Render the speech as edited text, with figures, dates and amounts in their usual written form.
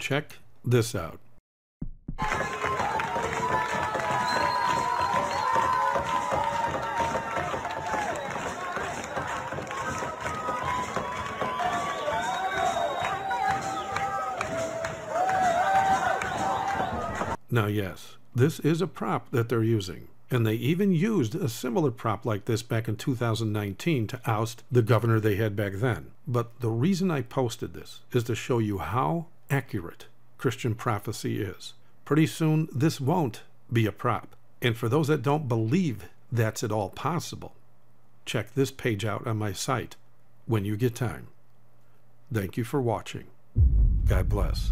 Check this out. Now yes, this is a prop that they're using, and they even used a similar prop like this back in 2019 to oust the governor they had back then. But the reason I posted this is to show you how accurate Christian prophecy is. Pretty soon this won't be a prop, and for those that don't believe that's at all possible, check this page out on my site when you get time. Thank you for watching. God bless.